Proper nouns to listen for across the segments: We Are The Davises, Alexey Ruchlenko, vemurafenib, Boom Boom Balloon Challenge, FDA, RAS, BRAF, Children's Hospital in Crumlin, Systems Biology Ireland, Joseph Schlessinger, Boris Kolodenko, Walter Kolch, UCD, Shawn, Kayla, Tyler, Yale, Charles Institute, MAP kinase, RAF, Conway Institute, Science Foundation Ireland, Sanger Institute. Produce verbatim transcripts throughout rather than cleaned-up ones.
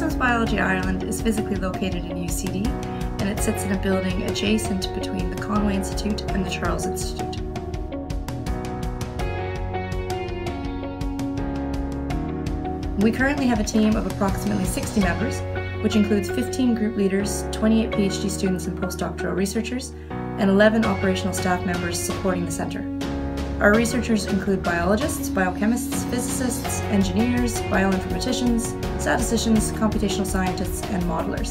Systems Biology Ireland is physically located in U C D, and it sits in a building adjacent between the Conway Institute and the Charles Institute. We currently have a team of approximately sixty members, which includes fifteen group leaders, twenty-eight PhD students and postdoctoral researchers, and eleven operational staff members supporting the centre. Our researchers include biologists, biochemists, physicists, engineers, bioinformaticians, statisticians, computational scientists, and modelers.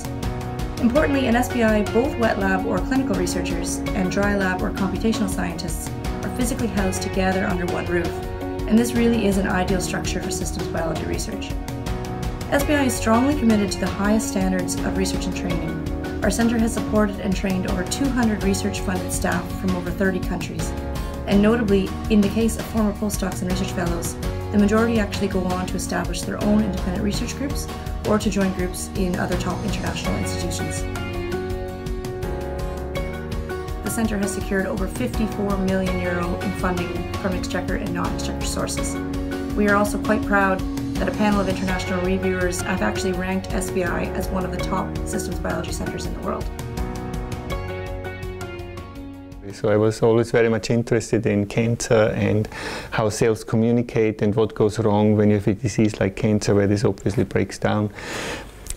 Importantly, in S B I, both wet lab or clinical researchers and dry lab or computational scientists are physically housed together under one roof, and this really is an ideal structure for systems biology research. S B I is strongly committed to the highest standards of research and training. Our centre has supported and trained over two hundred research-funded staff from over thirty countries. And notably, in the case of former postdocs and research fellows, the majority actually go on to establish their own independent research groups or to join groups in other top international institutions. The centre has secured over fifty-four million euro in funding from exchequer and non-exchequer sources. We are also quite proud that a panel of international reviewers have actually ranked S B I as one of the top systems biology centres in the world. So I was always very much interested in cancer and how cells communicate and what goes wrong when you have a disease like cancer, where this obviously breaks down.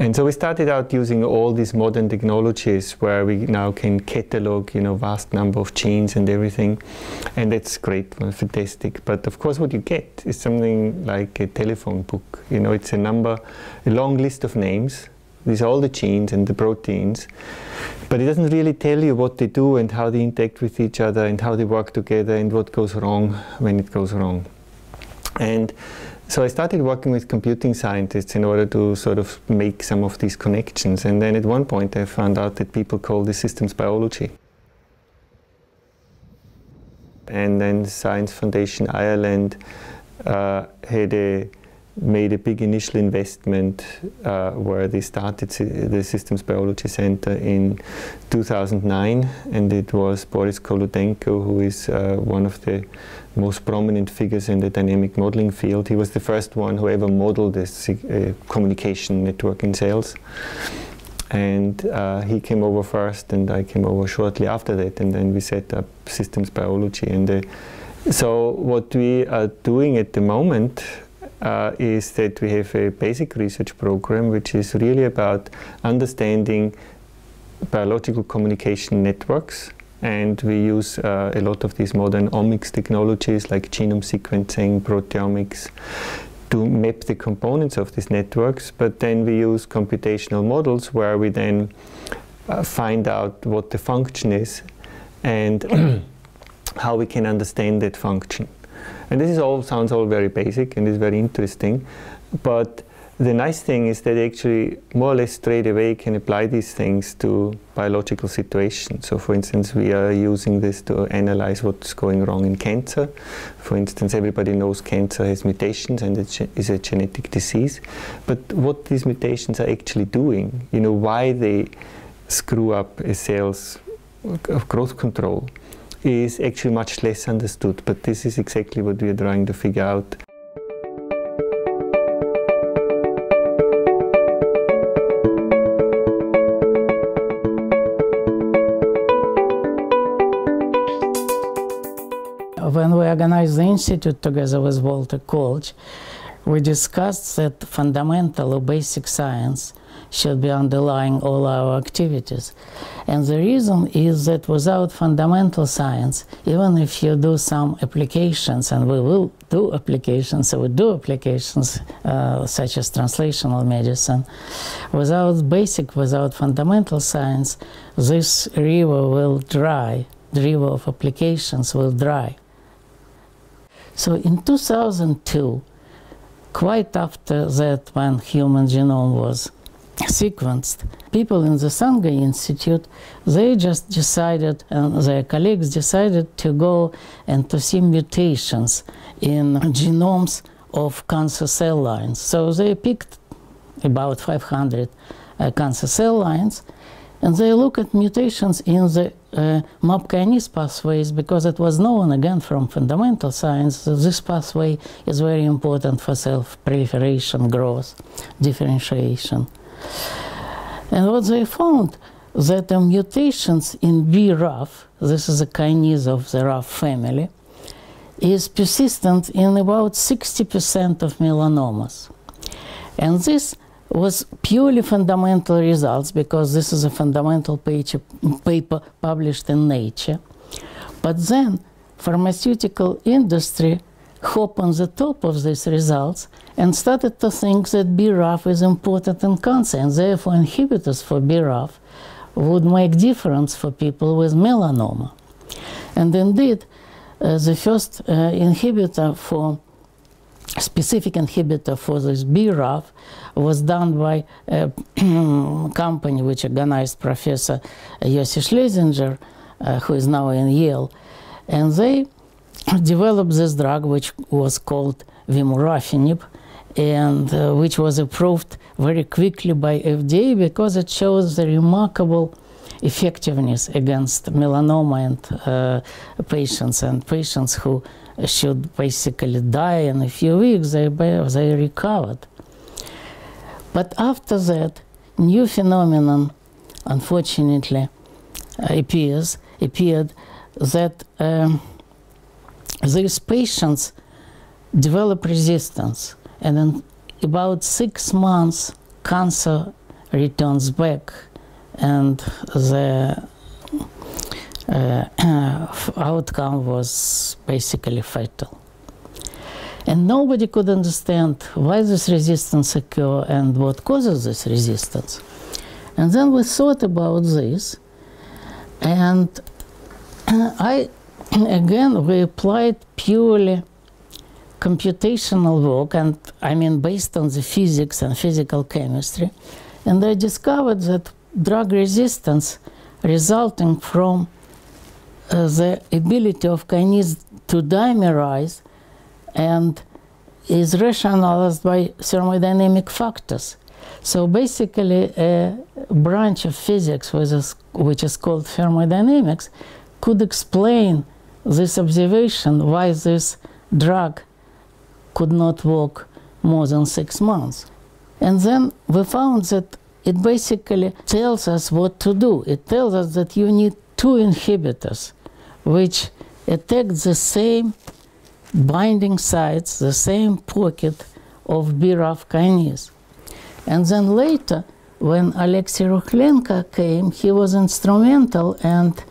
And so we started out using all these modern technologies where we now can catalog, you know, vast number of genes and everything. And that's great, fantastic. But of course what you get is something like a telephone book. You know, it's a number, a long list of names. These are all the genes and the proteins, but it doesn't really tell you what they do and how they interact with each other and how they work together and what goes wrong when it goes wrong. And so I started working with computing scientists in order to sort of make some of these connections, and then at one point I found out that people call this systems biology. And then Science Foundation Ireland uh, had a made a big initial investment uh, where they started the Systems Biology Center in two thousand nine, and it was Boris Kolodenko, who is uh, one of the most prominent figures in the dynamic modeling field. He was the first one who ever modeled this uh, communication network in cells, and uh, he came over first and I came over shortly after that, and then we set up Systems Biology. And uh, so what we are doing at the moment Uh, is that we have a basic research program which is really about understanding biological communication networks, and we use uh, a lot of these modern omics technologies like genome sequencing, proteomics, to map the components of these networks. But then we use computational models where we then uh, find out what the function is and how we can understand that function. And this is all sounds all very basic and is very interesting, but the nice thing is that actually more or less straight away can apply these things to biological situations. So for instance, we are using this to analyze what's going wrong in cancer. For instance, everybody knows cancer has mutations and it is a genetic disease, but what these mutations are actually doing, you know, why they screw up a cell's growth control, is actually much less understood, but this is exactly what we are trying to figure out. When we organized the Institute together with Walter Kolch, we discussed that fundamental or basic science should be underlying all our activities. And the reason is that without fundamental science, even if you do some applications, and we will do applications, so we do applications uh, such as translational medicine, without basic, without fundamental science, this river will dry, the river of applications will dry. So in two thousand two, quite after that, when human genome was sequenced, people in the Sanger Institute, they just decided, and their colleagues decided to go and to see mutations in genomes of cancer cell lines. So they picked about five hundred uh, cancer cell lines, and they look at mutations in the uh, MAP kinase pathways, because it was known, again, from fundamental science that this pathway is very important for cell proliferation, growth, differentiation. And what they found, that the mutations in B R A F, this is a kinase of the R A F family, is persistent in about sixty percent of melanomas. And this was purely fundamental results, because this is a fundamental page, paper published in Nature. But then pharmaceutical industry hop on the top of these results and started to think that B R A F is important in cancer, and therefore inhibitors for B R A F would make difference for people with melanoma. And indeed, uh, the first uh, inhibitor for specific inhibitor for this B R A F was done by a company which organized Professor Joseph Schlessinger, uh, who is now in Yale, and they developed this drug which was called vemurafenib, and uh, which was approved very quickly by F D A because it shows the remarkable effectiveness against melanoma and uh, patients, and patients who should basically die in a few weeks, they, they recovered. But after that, new phenomenon, unfortunately, appears, appeared that um, these patients develop resistance, and in about six months, cancer returns back, and the uh, outcome was basically fatal. And nobody could understand why this resistance occurs and what causes this resistance. And then we thought about this, and I, again, we applied purely computational work, and I mean based on the physics and physical chemistry, and I discovered that drug resistance resulting from uh, the ability of kinase to dimerize and is rationalized by thermodynamic factors. So basically a branch of physics which is, which is called thermodynamics could explain this observation why this drug could not work more than six months. And then we found that it basically tells us what to do. It tells us that you need two inhibitors which attack the same binding sites, the same pocket of B R A F kinase. And then later, when Alexey Ruchlenko came, he was instrumental, and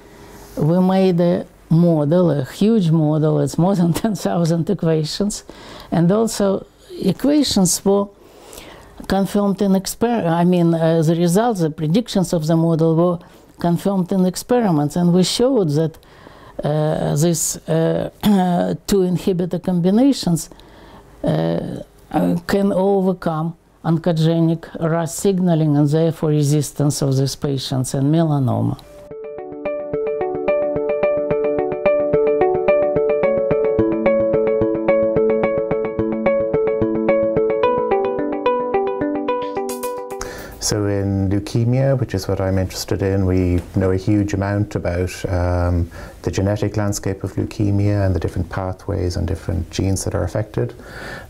we made a model, a huge model, it's more than ten thousand equations, and also equations were confirmed in experiment. I mean, uh, the results, the predictions of the model were confirmed in experiments, and we showed that uh, these uh, two inhibitor combinations uh, can overcome oncogenic R A S signaling and therefore resistance of these patients and melanoma. So in leukemia, which is what I'm interested in, we know a huge amount about um, the genetic landscape of leukemia and the different pathways and different genes that are affected.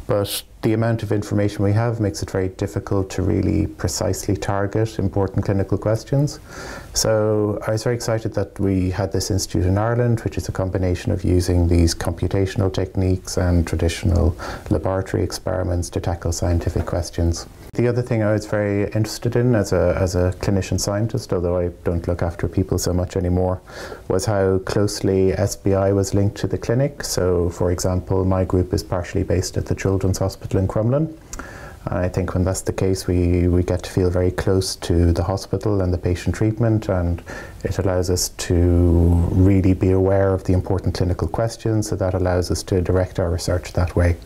But the amount of information we have makes it very difficult to really precisely target important clinical questions. So I was very excited that we had this institute in Ireland, which is a combination of using these computational techniques and traditional laboratory experiments to tackle scientific questions. The other thing I was very interested in as a, as a clinician scientist, although I don't look after people so much anymore, was how closely S B I was linked to the clinic. So, for example, my group is partially based at the Children's Hospital in Crumlin. And I think when that's the case, we, we get to feel very close to the hospital and the patient treatment, and it allows us to really be aware of the important clinical questions, so that allows us to direct our research that way.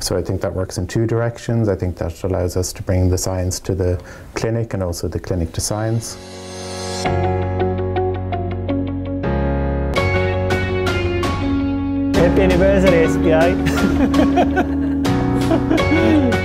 So I think that works in two directions. I think that allows us to bring the science to the clinic and also the clinic to science. Happy anniversary, S B I!